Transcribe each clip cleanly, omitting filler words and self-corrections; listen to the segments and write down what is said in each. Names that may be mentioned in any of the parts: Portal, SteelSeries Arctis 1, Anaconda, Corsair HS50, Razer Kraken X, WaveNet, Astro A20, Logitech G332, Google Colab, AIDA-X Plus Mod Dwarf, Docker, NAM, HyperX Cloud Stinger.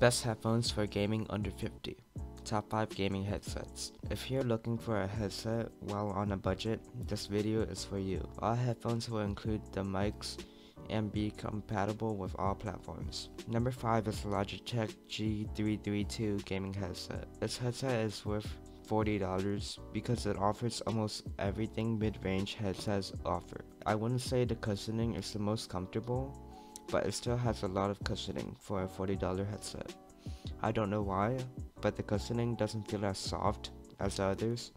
Best headphones for gaming under 50. Top 5 gaming headsets. If you're looking for a headset while on a budget, this video is for you. All headphones will include the mics and be compatible with all platforms. Number 5 is Logitech G332 gaming headset. This headset is worth $40 because it offers almost everything mid-range headsets offer. I wouldn't say the cushioning is the most comfortable, but it still has a lot of cushioning for a $40 headset. I don't know why, but the cushioning doesn't feel as soft as the others,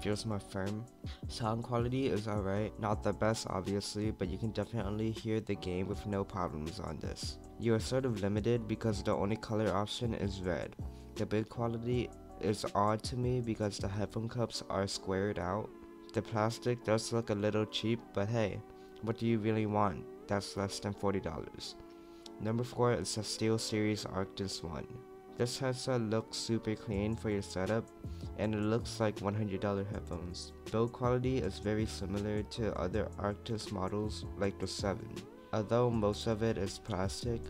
feels more firm. Sound quality is alright, not the best obviously, but you can definitely hear the game with no problems on this. You are sort of limited because the only color option is red. The build quality is odd to me because the headphone cups are squared out. The plastic does look a little cheap, but hey, what do you really want? That's less than $40. Number 4 is the SteelSeries Arctis 1. This headset looks super clean for your setup, and it looks like $100 headphones. Build quality is very similar to other Arctis models like the 7. Although most of it is plastic,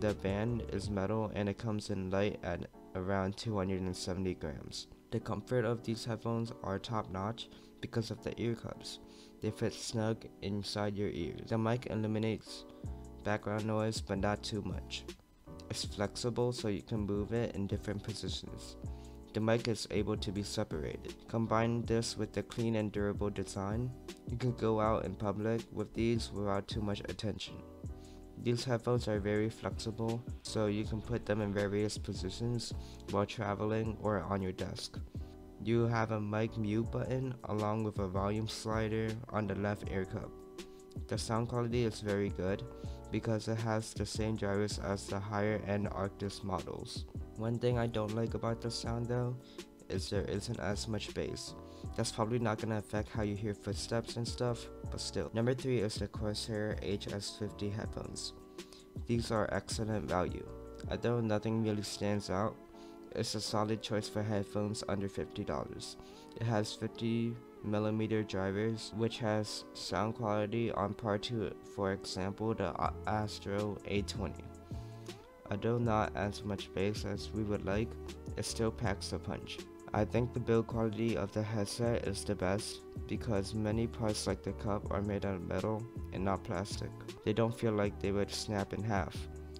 the band is metal and it comes in light at around 270 grams. The comfort of these headphones are top notch because of the ear cups. They fit snug inside your ears. The mic eliminates background noise, but not too much. It's flexible so you can move it in different positions. The mic is able to be separated. Combine this with the clean and durable design, you can go out in public with these without too much attention. These headphones are very flexible, so you can put them in various positions while traveling or on your desk. You have a mic mute button along with a volume slider on the left ear cup. The sound quality is very good because it has the same drivers as the higher end Arctis models. One thing I don't like about the sound though is there isn't as much bass. That's probably not gonna affect how you hear footsteps and stuff, but still. Number 3 is the Corsair HS50 headphones. These are excellent value. Although nothing really stands out, it's a solid choice for headphones under $50. It has 50mm drivers, which has sound quality on par to, for example, the Astro A20. Although not as much bass as we would like, it still packs a punch. I think the build quality of the headset is the best because many parts like the cup are made out of metal and not plastic. They don't feel like they would snap in half.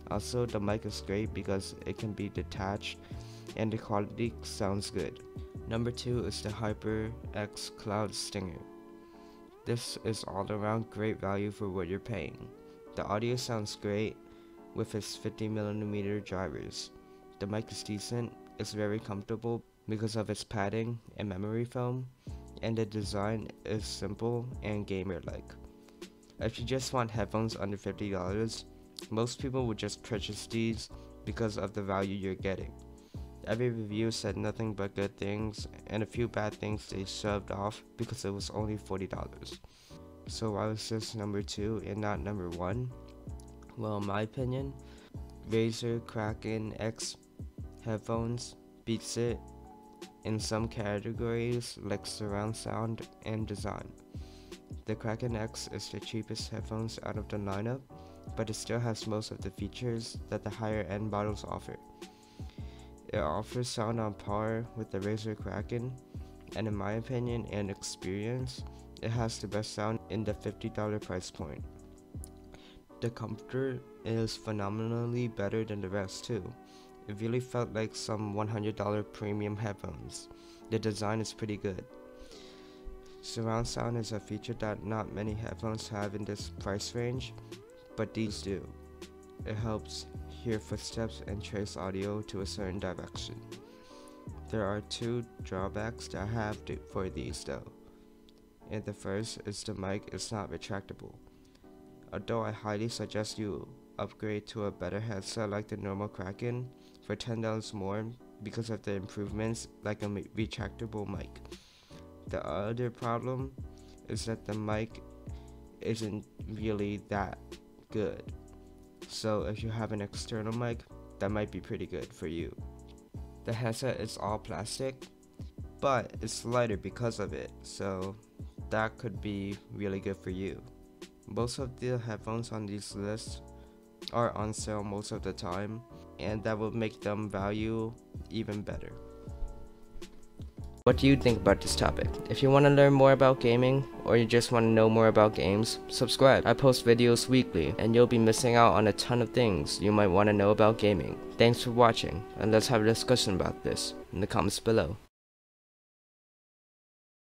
Also, the mic is great because it can be detached and the quality sounds good. Number 2 is the HyperX Cloud Stinger. This is all around great value for what you're paying. The audio sounds great with its 50mm drivers. The mic is decent, it's very comfortable because of its padding and memory foam, and the design is simple and gamer-like. If you just want headphones under $50, most people would just purchase these because of the value you're getting. Every review said nothing but good things, and a few bad things they shoved off because it was only $40. So why was this number 2 and not number 1? Well, in my opinion, Razer Kraken X headphones beats it in some categories like surround sound and design. The Kraken X is the cheapest headphones out of the lineup, but it still has most of the features that the higher end models offer. It offers sound on par with the Razer Kraken, and in my opinion and experience, it has the best sound in the $50 price point. The comfort is phenomenally better than the rest too. It really felt like some $100 premium headphones. The design is pretty good. Surround sound is a feature that not many headphones have in this price range, but these do. It helps hear footsteps and trace audio to a certain direction. There are two drawbacks that I have for these though. And the first is the mic is not retractable. Although I highly suggest you upgrade to a better headset like the normal Kraken for $10 more because of the improvements like a retractable mic. The other problem is that the mic isn't really that good. So if you have an external mic, that might be pretty good for you. The headset is all plastic, but it's lighter because of it, so that could be really good for you. Most of the headphones on these lists are on sale most of the time, and that will make them value even better. What do you think about this topic? If you want to learn more about gaming, or you just want to know more about games, subscribe. I post videos weekly, and you'll be missing out on a ton of things you might want to know about gaming. Thanks for watching, and let's have a discussion about this in the comments below.